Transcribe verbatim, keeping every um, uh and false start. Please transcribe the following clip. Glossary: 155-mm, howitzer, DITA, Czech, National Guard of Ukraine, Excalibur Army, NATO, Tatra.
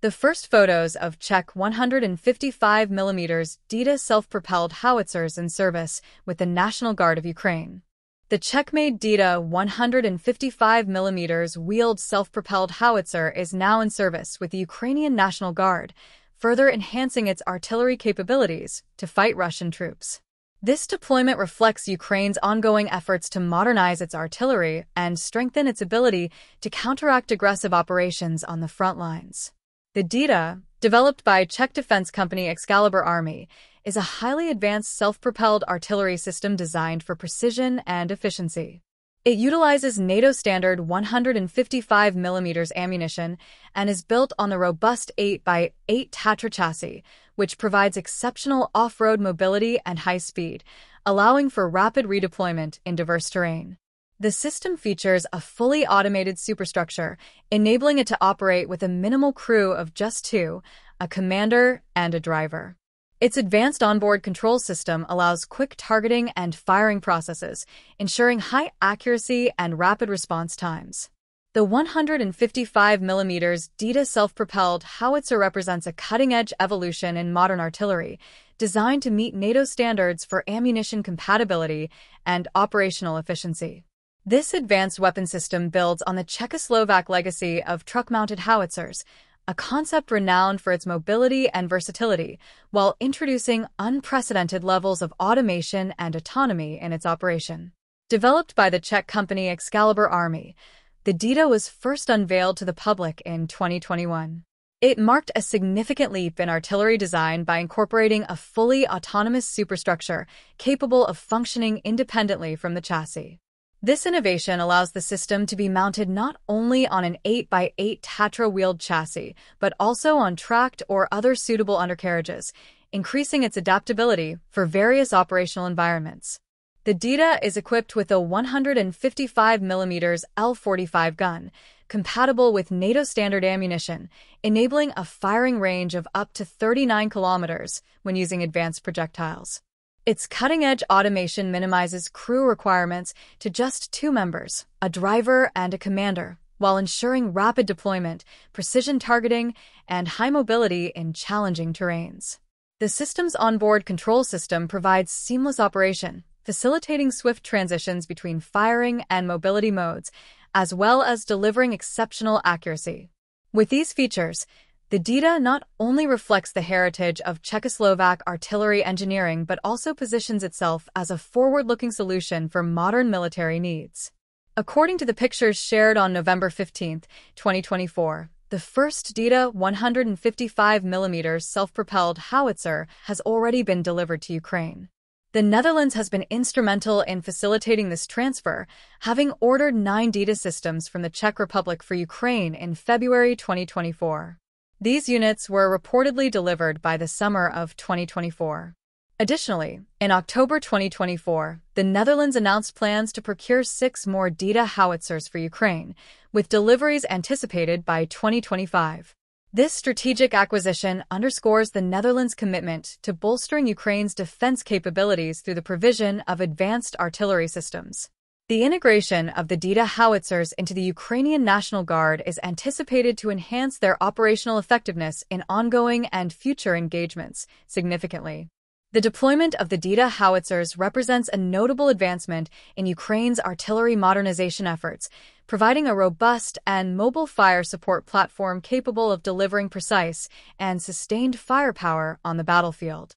The first photos of Czech one hundred fifty-five millimeter D I T A self-propelled howitzers in service with the National Guard of Ukraine. The Czech-made D I T A one hundred fifty-five millimeter wheeled self-propelled howitzer is now in service with the Ukrainian National Guard, further enhancing its artillery capabilities to fight Russian troops. This deployment reflects Ukraine's ongoing efforts to modernize its artillery and strengthen its ability to counteract aggressive operations on the front lines. The D I T A, developed by Czech defense company Excalibur Army, is a highly advanced self-propelled artillery system designed for precision and efficiency. It utilizes NATO standard one hundred fifty-five millimeter ammunition and is built on the robust eight by eight Tatra chassis, which provides exceptional off-road mobility and high speed, allowing for rapid redeployment in diverse terrain. The system features a fully automated superstructure, enabling it to operate with a minimal crew of just two, a commander and a driver. Its advanced onboard control system allows quick targeting and firing processes, ensuring high accuracy and rapid response times. The one hundred fifty-five millimeter D I T A self-propelled howitzer represents a cutting-edge evolution in modern artillery, designed to meet NATO standards for ammunition compatibility and operational efficiency. This advanced weapon system builds on the Czechoslovak legacy of truck-mounted howitzers, a concept renowned for its mobility and versatility, while introducing unprecedented levels of automation and autonomy in its operation. Developed by the Czech company Excalibur Army, the D I T A was first unveiled to the public in twenty twenty-one. It marked a significant leap in artillery design by incorporating a fully autonomous superstructure capable of functioning independently from the chassis. This innovation allows the system to be mounted not only on an eight by eight Tatra wheeled chassis, but also on tracked or other suitable undercarriages, increasing its adaptability for various operational environments. The D I T A is equipped with a one hundred fifty-five millimeter L forty-five gun, compatible with NATO standard ammunition, enabling a firing range of up to thirty-nine kilometers when using advanced projectiles. Its cutting-edge automation minimizes crew requirements to just two members, a driver and a commander, while ensuring rapid deployment, precision targeting, and high mobility in challenging terrains. The system's onboard control system provides seamless operation, facilitating swift transitions between firing and mobility modes, as well as delivering exceptional accuracy. With these features, the D I T A not only reflects the heritage of Czechoslovak artillery engineering but also positions itself as a forward-looking solution for modern military needs. According to the pictures shared on November fifteenth twenty twenty-four, the first D I T A one hundred fifty-five millimeter self-propelled howitzer has already been delivered to Ukraine. The Netherlands has been instrumental in facilitating this transfer, having ordered nine D I T A systems from the Czech Republic for Ukraine in February twenty twenty-four. These units were reportedly delivered by the summer of twenty twenty-four. Additionally, in October twenty twenty-four, the Netherlands announced plans to procure six more D I T A howitzers for Ukraine, with deliveries anticipated by twenty twenty-five. This strategic acquisition underscores the Netherlands' commitment to bolstering Ukraine's defense capabilities through the provision of advanced artillery systems. The integration of the D I T A howitzers into the Ukrainian National Guard is anticipated to enhance their operational effectiveness in ongoing and future engagements significantly. The deployment of the D I T A howitzers represents a notable advancement in Ukraine's artillery modernization efforts, providing a robust and mobile fire support platform capable of delivering precise and sustained firepower on the battlefield.